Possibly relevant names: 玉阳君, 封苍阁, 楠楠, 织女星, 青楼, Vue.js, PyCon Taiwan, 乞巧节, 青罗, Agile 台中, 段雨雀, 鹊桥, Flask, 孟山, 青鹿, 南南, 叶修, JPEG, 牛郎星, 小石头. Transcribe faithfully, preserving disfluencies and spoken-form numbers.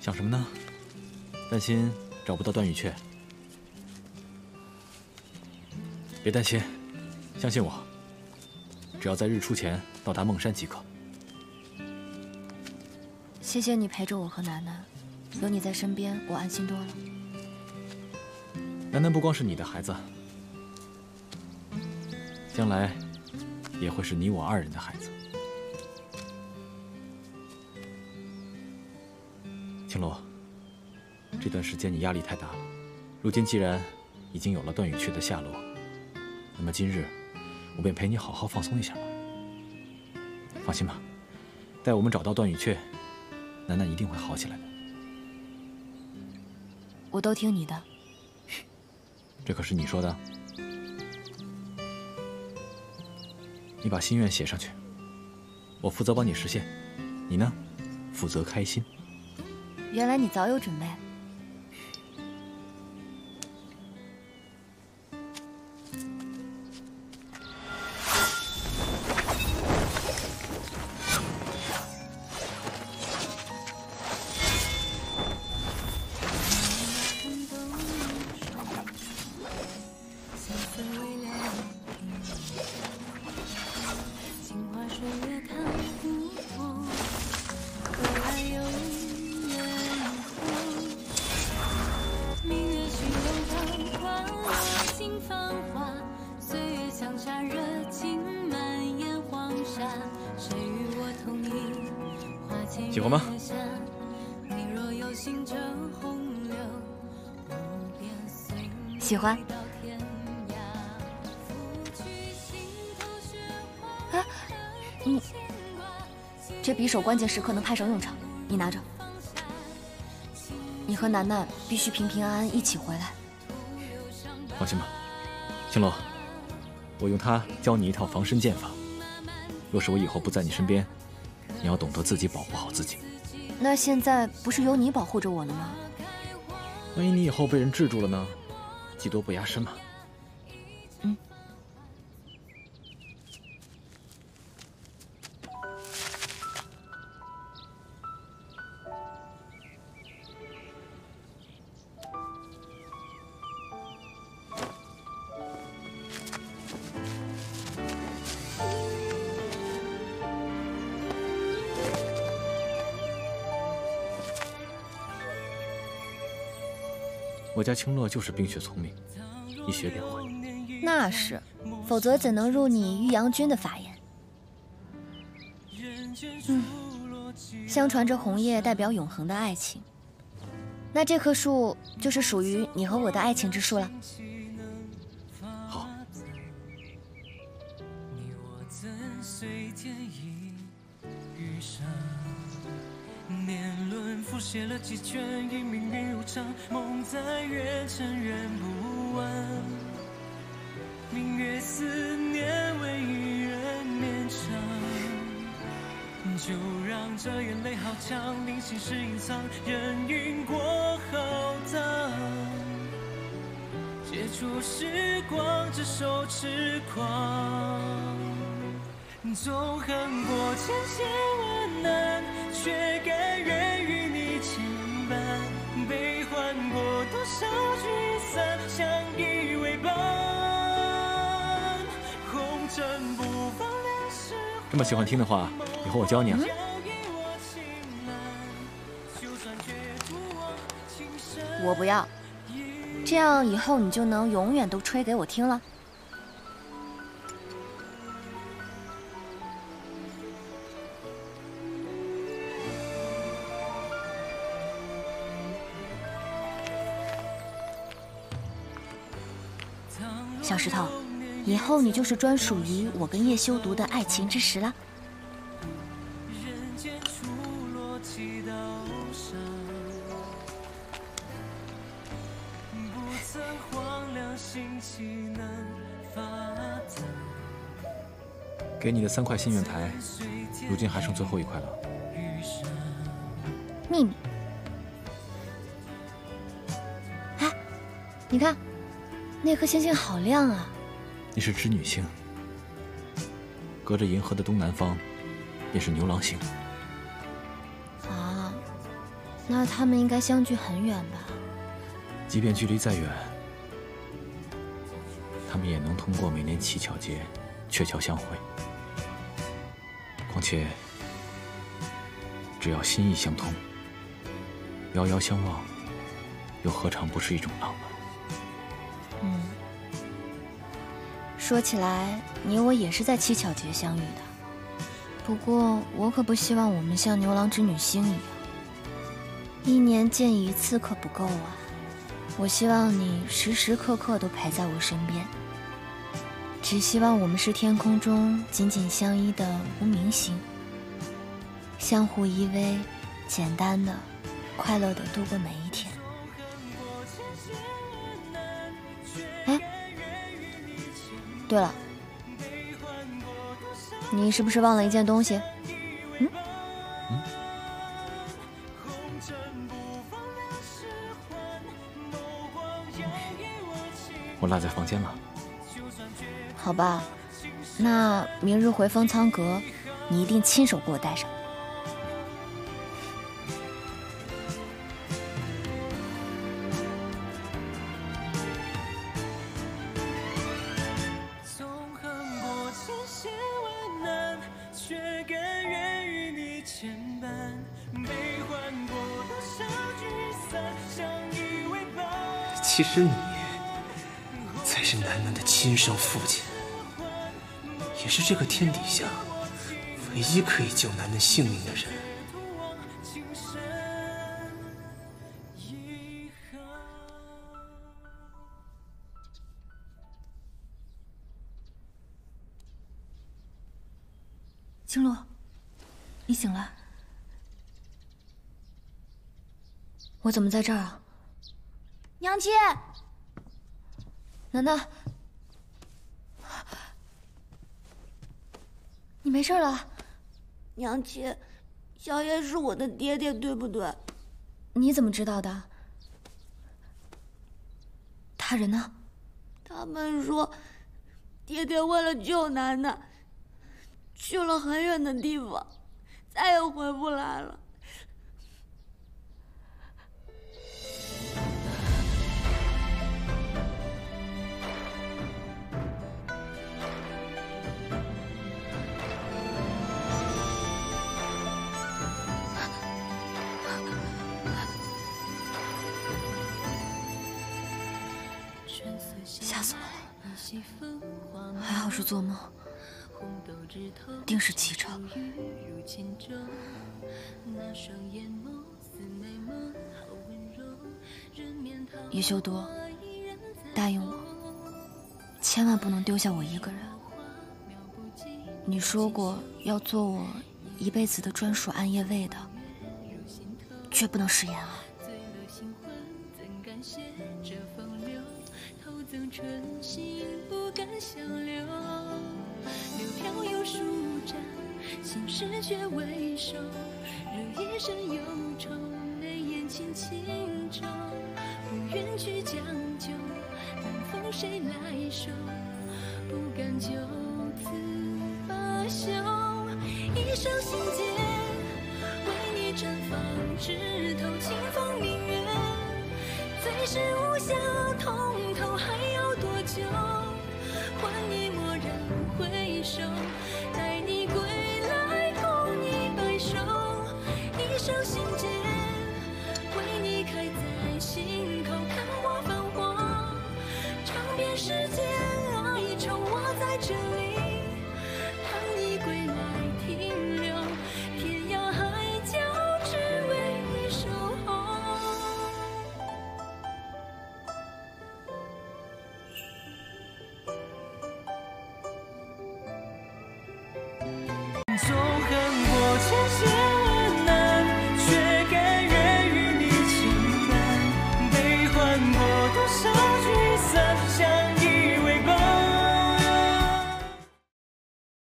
想什么呢？担心找不到段雨雀？别担心，相信我。只要在日出前到达孟山即可。谢谢你陪着我和楠楠，有你在身边，我安心多了。楠楠不光是你的孩子，将来也会是你我二人的孩子。 青罗，这段时间你压力太大了。如今既然已经有了段雨雀的下落，那么今日我便陪你好好放松一下吧。放心吧，待我们找到段雨雀，楠楠一定会好起来的。我都听你的。这可是你说的。你把心愿写上去，我负责帮你实现，你呢，负责开心。 原来你早有准备。喜欢吗？喜欢。哎，你这匕首关键时刻能派上用场，你拿着。你和楠楠必须平平安安一起回来。放心吧，青楼，我用它教你一套防身剑法。若是我以后不在你身边， 你要懂得自己保护好自己。那现在不是由你保护着我了吗？万一你以后被人制住了呢？技多不压身嘛。嗯。我家青洛就是冰雪聪明，一学便会。那是，否则怎能入你玉阳君的法眼？嗯，相传这红叶代表永恒的爱情，那这棵树就是属于你和我的爱情之树了。好。年轮复写了几圈，已命运无常，梦在越沉越不完。明月思念为一人绵长，就让这眼泪好强，铭心是隐藏，人云过浩荡。解除时光这首痴狂，纵横过千险万难。 却甘愿与你牵绊，悲欢过多少聚散，相依为伴。红尘不放两世。这么喜欢听的话，以后我教你啊。我不要，这样以后你就能永远都吹给我听了。 小石头，以后你就是专属于我跟叶修读的爱情之石了。给你的三块心愿牌，如今还剩最后一块了。秘密。哎，你看。 那颗星星好亮啊！那是织女星，隔着银河的东南方，便是牛郎星。啊，那他们应该相距很远吧？即便距离再远，他们也能通过每年乞巧节鹊桥相会。况且，只要心意相通，遥遥相望，又何尝不是一种浪漫？嗯。说起来，你我也是在乞巧节相遇的。 不过，我可不希望我们像牛郎织女星一样，一年见一次可不够啊！我希望你时时刻刻都陪在我身边。只希望我们是天空中紧紧相依的无名星，相互依偎，简单的、快乐的度过每一天。哎，对了。 你是不是忘了一件东西？嗯，嗯我落在房间了。好吧，那明日回封苍阁，你一定亲手给我带上。 其实你才是南南的亲生父亲，也是这个天底下唯一可以救南南性命的人。青鹿，你醒了？我怎么在这儿啊？ 娘亲，楠楠，你没事了？娘亲，小叶是我的爹爹，对不对？你怎么知道的？他人呢？他们说，爹爹为了救楠楠，去了很远的地方，再也回不来了。 吓死我了！还好是做梦，定是骑车。叶修多，答应我，千万不能丢下我一个人。你说过要做我一辈子的专属暗夜卫的，绝不能食言啊！ 赠春心不敢相留，柳飘又舒展，心事却未收。惹一身忧愁，眉眼轻轻皱。不愿去将就，难逢谁来守？不敢就此罢休。一生心结，为你绽放枝头，清风明月。再是无暇同。 还要多久？还你蓦然回首，待你归来，共你白首。一生心结，为你开在心口，看我泛黄，尝遍世间。